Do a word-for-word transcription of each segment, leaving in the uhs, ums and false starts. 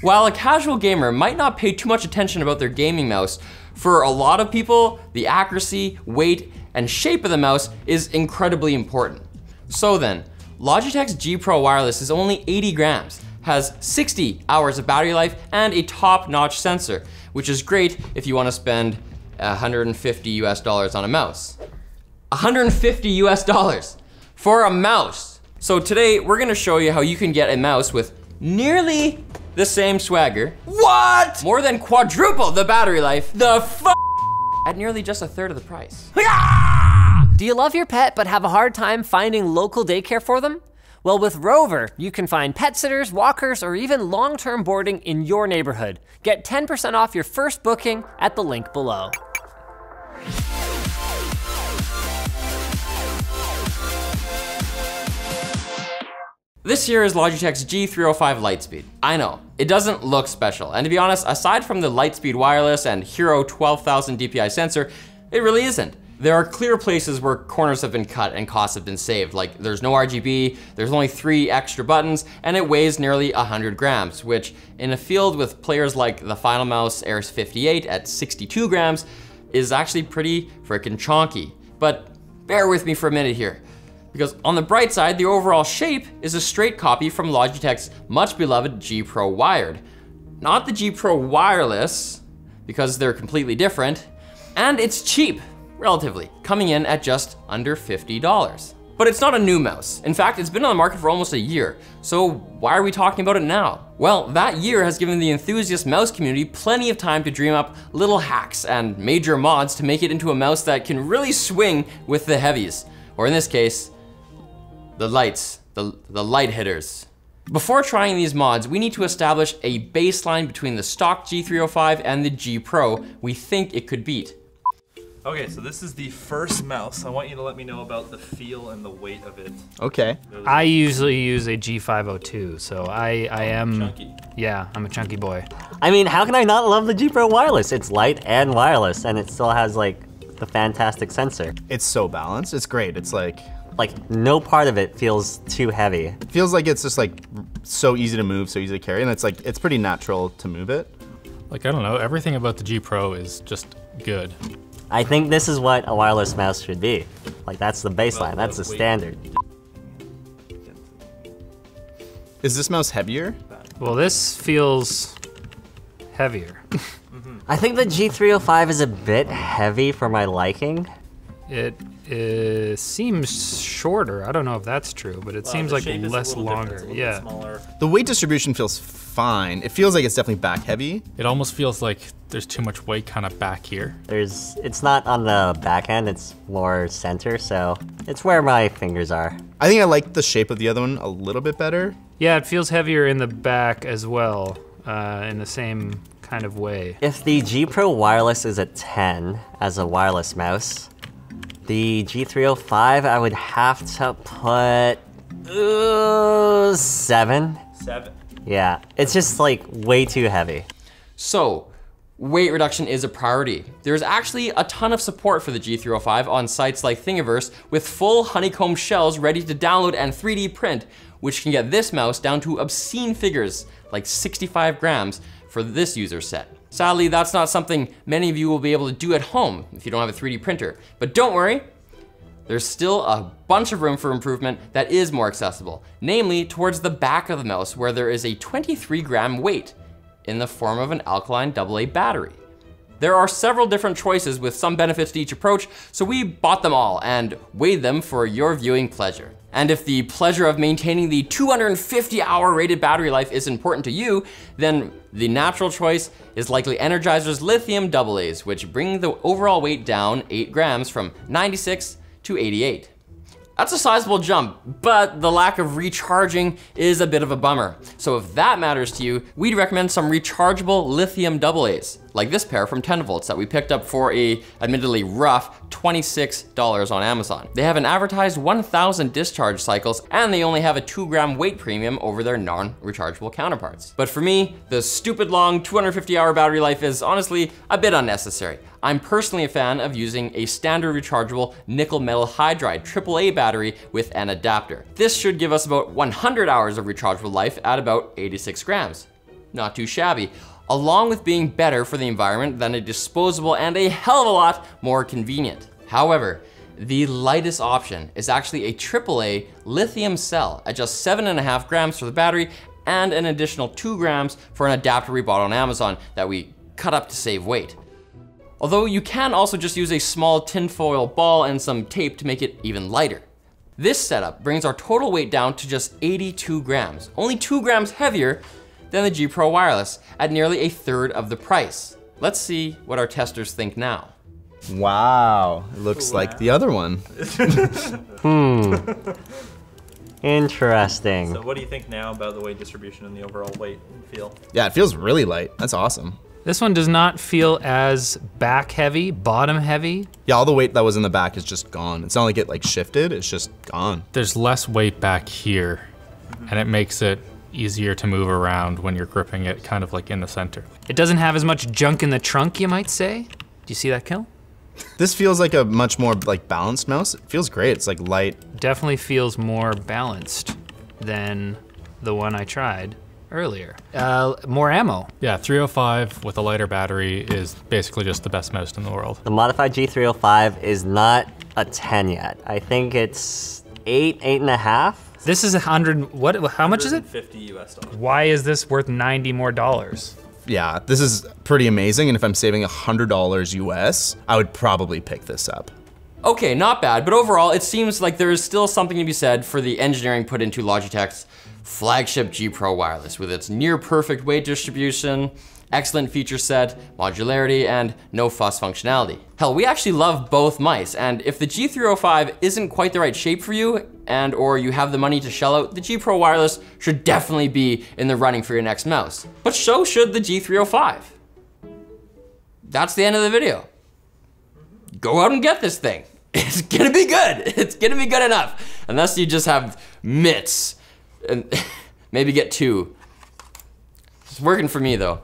While a casual gamer might not pay too much attention about their gaming mouse, for a lot of people, the accuracy, weight, and shape of the mouse is incredibly important. So then, Logitech's G Pro Wireless is only eighty grams, has sixty hours of battery life, and a top-notch sensor, which is great if you want to spend one hundred fifty US dollars on a mouse. one hundred fifty US dollars for a mouse. So today, we're gonna show you how you can get a mouse with nearly the same swagger. What? More than quadruple the battery life. The f- at nearly just a third of the price. Do you love your pet but have a hard time finding local daycare for them? Well, with Rover, you can find pet sitters, walkers, or even long-term boarding in your neighborhood. Get ten percent off your first booking at the link below. This here is Logitech's G three oh five Lightspeed. I know, it doesn't look special. And to be honest, aside from the Lightspeed wireless and Hero twelve thousand D P I sensor, it really isn't. There are clear places where corners have been cut and costs have been saved. Like there's no R G B, there's only three extra buttons, and it weighs nearly one hundred grams, which in a field with players like the Final Mouse Ares fifty-eight at sixty-two grams is actually pretty frickin' chonky. But bear with me for a minute here, because on the bright side, the overall shape is a straight copy from Logitech's much-beloved G Pro Wired. Not the G Pro Wireless, because they're completely different, and it's cheap, relatively, coming in at just under fifty dollars. But it's not a new mouse. In fact, it's been on the market for almost a year, so why are we talking about it now? Well, that year has given the enthusiast mouse community plenty of time to dream up little hacks and major mods to make it into a mouse that can really swing with the heavies, or in this case, the lights, the, the light hitters. Before trying these mods, we need to establish a baseline between the stock G three oh five and the G Pro we think it could beat. Okay, so this is the first mouse. I want you to let me know about the feel and the weight of it. Okay. I usually use a G five oh two, so I, I am... Chunky. Yeah, I'm a chunky boy. I mean, how can I not love the G Pro Wireless? It's light and wireless, and it still has, like, the fantastic sensor. It's so balanced. It's great. It's like... Like, no part of it feels too heavy. It feels like it's just like so easy to move, so easy to carry, and it's like, it's pretty natural to move it. Like, I don't know, everything about the G Pro is just good. I think this is what a wireless mouse should be. Like, that's the baseline, that's the standard. Is this mouse heavier? Well, this feels heavier. I think the G three oh five is a bit heavy for my liking. It It seems shorter. I don't know if that's true, but it wow, seems like less longer. Yeah. The weight distribution feels fine. It feels like it's definitely back heavy. It almost feels like there's too much weight kind of back here. There's, it's not on the back end, it's more center, so it's where my fingers are. I think I like the shape of the other one a little bit better. Yeah, it feels heavier in the back as well, uh, in the same kind of way. If the G Pro Wireless is a ten as a wireless mouse, the G three oh five, I would have to put uh, seven. Seven. Yeah, it's just like way too heavy. So, weight reduction is a priority. There's actually a ton of support for the G three oh five on sites like Thingiverse with full honeycomb shells ready to download and three D print, which can get this mouse down to obscene figures, like sixty-five grams for this user set. Sadly, that's not something many of you will be able to do at home if you don't have a three D printer. But don't worry, there's still a bunch of room for improvement that is more accessible, namely towards the back of the mouse where there is a twenty-three gram weight in the form of an alkaline double A battery. There are several different choices with some benefits to each approach, so we bought them all and weighed them for your viewing pleasure. And if the pleasure of maintaining the two hundred fifty hour rated battery life is important to you, then the natural choice is likely Energizer's lithium double A's, which bring the overall weight down eight grams from ninety-six to eighty-eight. That's a sizable jump, but the lack of recharging is a bit of a bummer. So if that matters to you, we'd recommend some rechargeable lithium double A's, like this pair from Tenavolts that we picked up for a admittedly rough twenty-six dollars on Amazon. They have an advertised one thousand discharge cycles, and they only have a two gram weight premium over their non-rechargeable counterparts. But for me, the stupid long two hundred fifty hour battery life is honestly a bit unnecessary. I'm personally a fan of using a standard rechargeable nickel metal hydride triple A battery with an adapter. This should give us about one hundred hours of rechargeable life at about eighty-six grams. not too shabby, along with being better for the environment than a disposable and a hell of a lot more convenient. However, the lightest option is actually a triple A lithium cell at just seven and a half grams for the battery and an additional two grams for an adapter we bought on Amazon that we cut up to save weight. Although you can also just use a small tinfoil ball and some tape to make it even lighter. This setup brings our total weight down to just eighty-two grams, only two grams heavier than the G Pro Wireless at nearly a third of the price. Let's see what our testers think now. Wow, it looks wow. like the other one. Hmm, interesting. So what do you think now about the weight distribution and the overall weight and feel? Yeah, it feels really light, that's awesome. This one does not feel as back heavy, bottom heavy. Yeah, all the weight that was in the back is just gone. It's not like it like shifted, it's just gone. There's less weight back here, and it makes it easier to move around when you're gripping it kind of like in the center. It doesn't have as much junk in the trunk, you might say. Do you see that, Kel? This feels like a much more like balanced mouse. It feels great, it's like light. Definitely feels more balanced than the one I tried earlier. Uh, more ammo. Yeah, three oh five with a lighter battery is basically just the best mouse in the world. The modified G three oh five is not a ten yet. I think it's eight, eight and a half. This is a hundred, what, how much is it? fifty U S dollars. Why is this worth ninety more dollars? Yeah, this is pretty amazing, and if I'm saving one hundred dollars U S, I would probably pick this up. Okay, not bad, but overall, it seems like there is still something to be said for the engineering put into Logitech's flagship G Pro Wireless with its near perfect weight distribution, excellent feature set, modularity, and no fuss functionality. Hell, we actually love both mice, and if the G three oh five isn't quite the right shape for you, and or you have the money to shell out, the G Pro Wireless should definitely be in the running for your next mouse. But so should the G three oh five. That's the end of the video. Go out and get this thing. It's gonna be good. It's gonna be good enough. Unless you just have mitts. And maybe get two. It's working for me though.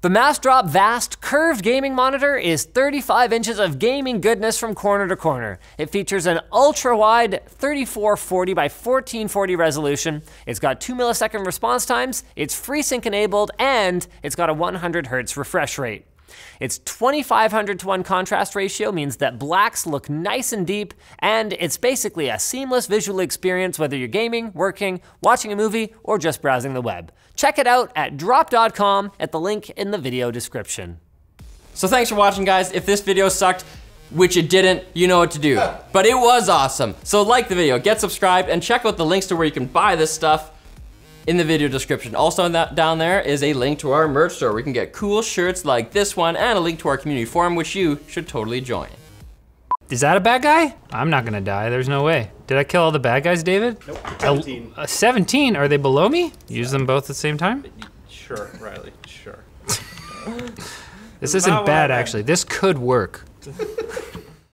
The Massdrop Vast curved gaming monitor is thirty-five inches of gaming goodness from corner to corner. It features an ultra-wide thirty-four forty by fourteen forty resolution. It's got two millisecond response times, it's FreeSync enabled, and it's got a one hundred hertz refresh rate. Its twenty-five hundred to one contrast ratio means that blacks look nice and deep, and it's basically a seamless visual experience whether you're gaming, working, watching a movie, or just browsing the web. Check it out at drop dot com at the link in the video description. So thanks for watching, guys. If this video sucked, which it didn't, you know what to do. But it was awesome. So like the video, get subscribed, and check out the links to where you can buy this stuff in the video description. Also that down there is a link to our merch store where you can get cool shirts like this one and a link to our community forum, which you should totally join. Is that a bad guy? I'm not gonna die, there's no way. Did I kill all the bad guys, David? Nope, seventeen. A, a seventeen, are they below me? Use yeah. them both at the same time? Sure, Riley, sure. This isn't bad, actually. This could work.